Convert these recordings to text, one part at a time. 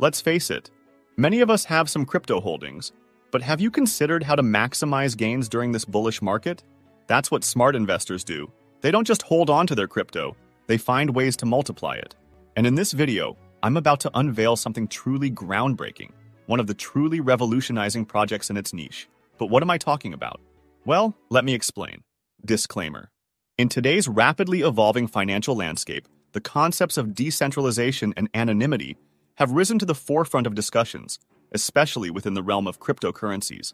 Let's face it, many of us have some crypto holdings, but have you considered how to maximize gains during this bullish market? That's what smart investors do. They don't just hold on to their crypto, they find ways to multiply it. And in this video, I'm about to unveil something truly groundbreaking, one of the truly revolutionizing projects in its niche. But what am I talking about? Well, let me explain. Disclaimer. In today's rapidly evolving financial landscape, the concepts of decentralization and anonymity have risen to the forefront of discussions, especially within the realm of cryptocurrencies.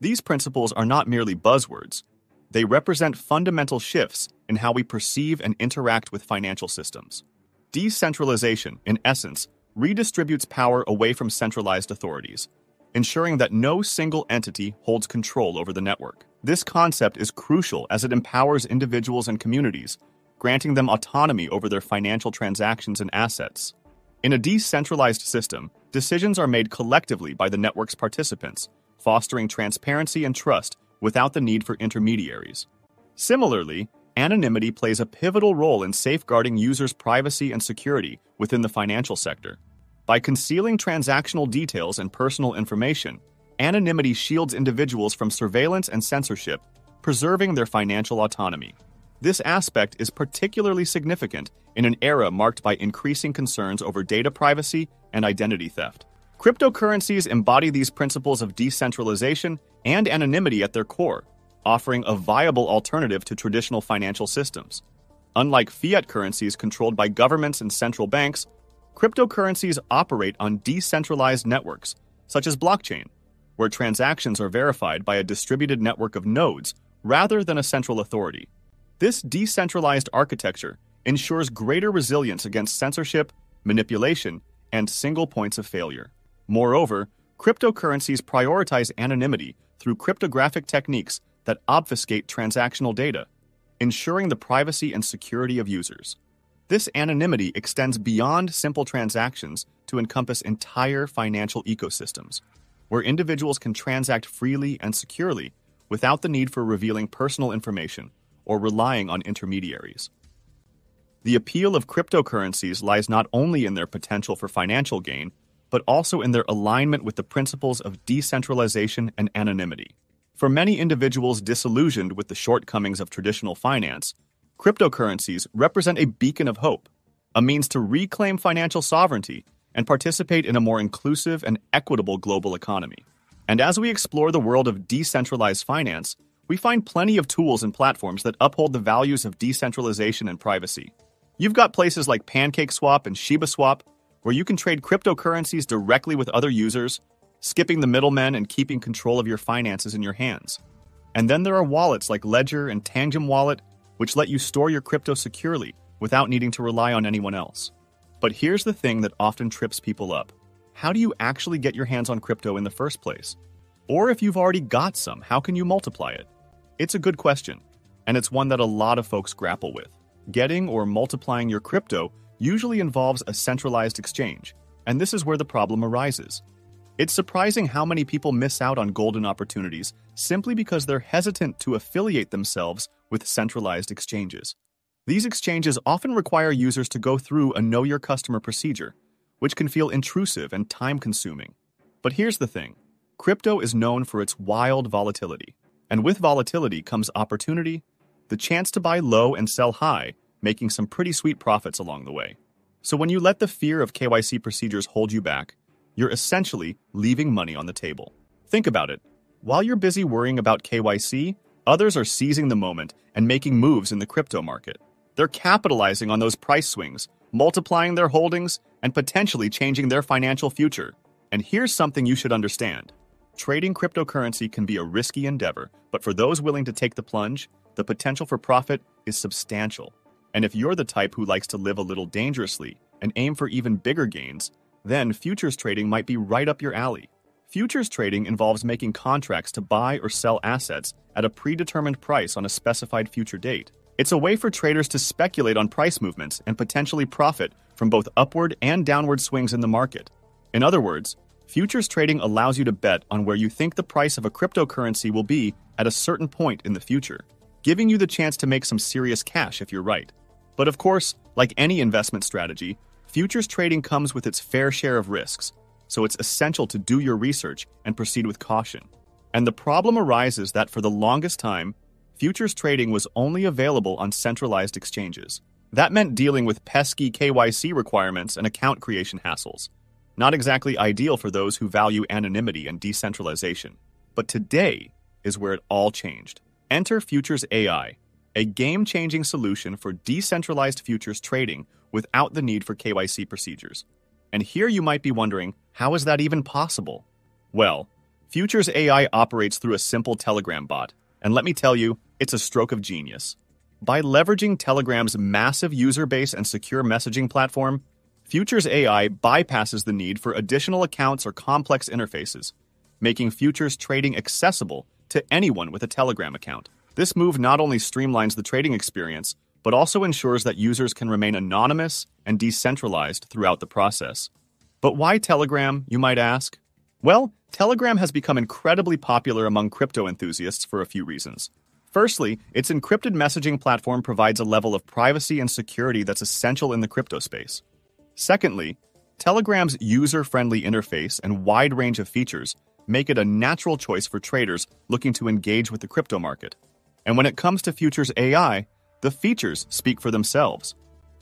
These principles are not merely buzzwords. They represent fundamental shifts in how we perceive and interact with financial systems. Decentralization, in essence, redistributes power away from centralized authorities, ensuring that no single entity holds control over the network. This concept is crucial as it empowers individuals and communities, granting them autonomy over their financial transactions and assets. In a decentralized system, decisions are made collectively by the network's participants, fostering transparency and trust without the need for intermediaries. Similarly, anonymity plays a pivotal role in safeguarding users' privacy and security within the financial sector. By concealing transactional details and personal information, anonymity shields individuals from surveillance and censorship, preserving their financial autonomy. This aspect is particularly significant in an era marked by increasing concerns over data privacy and identity theft. Cryptocurrencies embody these principles of decentralization and anonymity at their core, offering a viable alternative to traditional financial systems. Unlike fiat currencies controlled by governments and central banks, cryptocurrencies operate on decentralized networks, such as blockchain, where transactions are verified by a distributed network of nodes rather than a central authority. This decentralized architecture ensures greater resilience against censorship, manipulation, and single points of failure. Moreover, cryptocurrencies prioritize anonymity through cryptographic techniques that obfuscate transactional data, ensuring the privacy and security of users. This anonymity extends beyond simple transactions to encompass entire financial ecosystems, where individuals can transact freely and securely without the need for revealing personal information or relying on intermediaries. The appeal of cryptocurrencies lies not only in their potential for financial gain, but also in their alignment with the principles of decentralization and anonymity. For many individuals disillusioned with the shortcomings of traditional finance, cryptocurrencies represent a beacon of hope, a means to reclaim financial sovereignty and participate in a more inclusive and equitable global economy. And as we explore the world of decentralized finance, we find plenty of tools and platforms that uphold the values of decentralization and privacy. You've got places like PancakeSwap and ShibaSwap, where you can trade cryptocurrencies directly with other users, skipping the middlemen and keeping control of your finances in your hands. And then there are wallets like Ledger and Tangem Wallet, which let you store your crypto securely without needing to rely on anyone else. But here's the thing that often trips people up. How do you actually get your hands on crypto in the first place? Or if you've already got some, how can you multiply it? It's a good question, and it's one that a lot of folks grapple with. Getting or multiplying your crypto usually involves a centralized exchange, and this is where the problem arises. It's surprising how many people miss out on golden opportunities simply because they're hesitant to affiliate themselves with centralized exchanges. These exchanges often require users to go through a know-your-customer procedure, which can feel intrusive and time-consuming. But here's the thing. Crypto is known for its wild volatility, and with volatility comes opportunity, the chance to buy low and sell high, making some pretty sweet profits along the way. So when you let the fear of KYC procedures hold you back, you're essentially leaving money on the table. Think about it. While you're busy worrying about KYC, others are seizing the moment and making moves in the crypto market. They're capitalizing on those price swings, multiplying their holdings, and potentially changing their financial future. And here's something you should understand. Trading cryptocurrency can be a risky endeavor, but for those willing to take the plunge, the potential for profit is substantial. And if you're the type who likes to live a little dangerously and aim for even bigger gains, then futures trading might be right up your alley. Futures trading involves making contracts to buy or sell assets at a predetermined price on a specified future date. It's a way for traders to speculate on price movements and potentially profit from both upward and downward swings in the market. In other words, futures trading allows you to bet on where you think the price of a cryptocurrency will be at a certain point in the future, giving you the chance to make some serious cash if you're right. But of course, like any investment strategy, futures trading comes with its fair share of risks, so it's essential to do your research and proceed with caution. And the problem arises that for the longest time, futures trading was only available on centralized exchanges. That meant dealing with pesky KYC requirements and account creation hassles. Not exactly ideal for those who value anonymity and decentralization. But today is where it all changed. Enter Futures AI, a game-changing solution for decentralized futures trading without the need for KYC procedures. And here you might be wondering, how is that even possible? Well, Futures AI operates through a simple Telegram bot, and let me tell you, it's a stroke of genius. By leveraging Telegram's massive user base and secure messaging platform, Futures AI bypasses the need for additional accounts or complex interfaces, making futures trading accessible to anyone with a Telegram account. This move not only streamlines the trading experience, but also ensures that users can remain anonymous and decentralized throughout the process. But why Telegram, you might ask? Well, Telegram has become incredibly popular among crypto enthusiasts for a few reasons. Firstly, its encrypted messaging platform provides a level of privacy and security that's essential in the crypto space. Secondly, Telegram's user-friendly interface and wide range of features make it a natural choice for traders looking to engage with the crypto market. And when it comes to Futures AI, the features speak for themselves.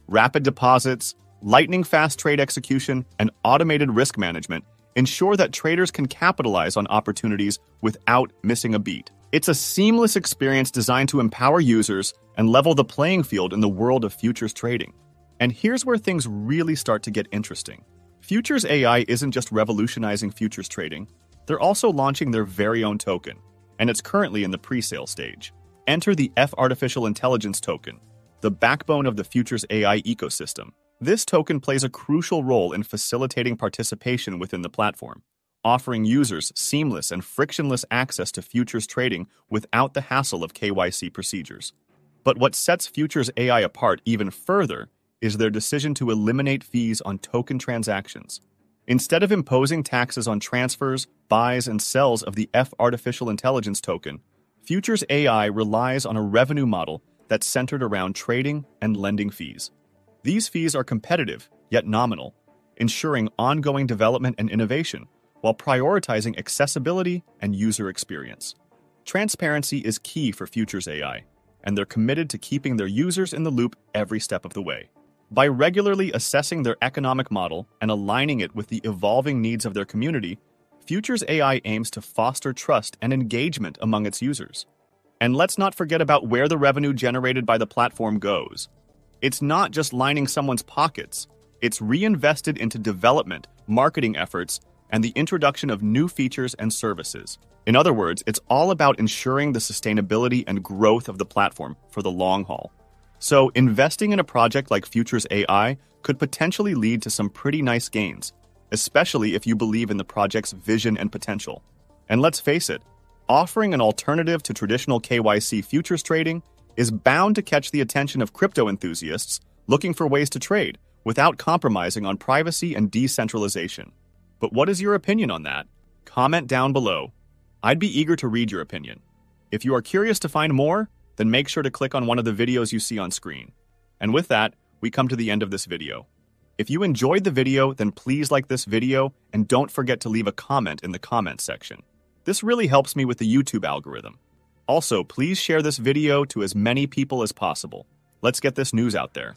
Rapid deposits, lightning-fast trade execution, and automated risk management ensure that traders can capitalize on opportunities without missing a beat. It's a seamless experience designed to empower users and level the playing field in the world of futures trading. And here's where things really start to get interesting. Futures AI isn't just revolutionizing futures trading. They're also launching their very own token, and it's currently in the pre-sale stage. Enter the F Artificial Intelligence token, the backbone of the Futures AI ecosystem. This token plays a crucial role in facilitating participation within the platform, offering users seamless and frictionless access to futures trading without the hassle of KYC procedures. But what sets Futures AI apart even further is their decision to eliminate fees on token transactions. Instead of imposing taxes on transfers, buys, and sells of the F Artificial Intelligence token, Futures AI relies on a revenue model that's centered around trading and lending fees. These fees are competitive, yet nominal, ensuring ongoing development and innovation while prioritizing accessibility and user experience. Transparency is key for Futures AI, and they're committed to keeping their users in the loop every step of the way. By regularly assessing their economic model and aligning it with the evolving needs of their community, Futures AI aims to foster trust and engagement among its users. And let's not forget about where the revenue generated by the platform goes. It's not just lining someone's pockets. It's reinvested into development, marketing efforts, and the introduction of new features and services. In other words, it's all about ensuring the sustainability and growth of the platform for the long haul. So investing in a project like Futures AI could potentially lead to some pretty nice gains, especially if you believe in the project's vision and potential. And let's face it, offering an alternative to traditional KYC futures trading is bound to catch the attention of crypto enthusiasts looking for ways to trade without compromising on privacy and decentralization. But what is your opinion on that? Comment down below. I'd be eager to read your opinion. If you are curious to find more, then make sure to click on one of the videos you see on screen. And with that, we come to the end of this video. If you enjoyed the video, then please like this video and don't forget to leave a comment in the comment section. This really helps me with the YouTube algorithm. Also, please share this video to as many people as possible. Let's get this news out there.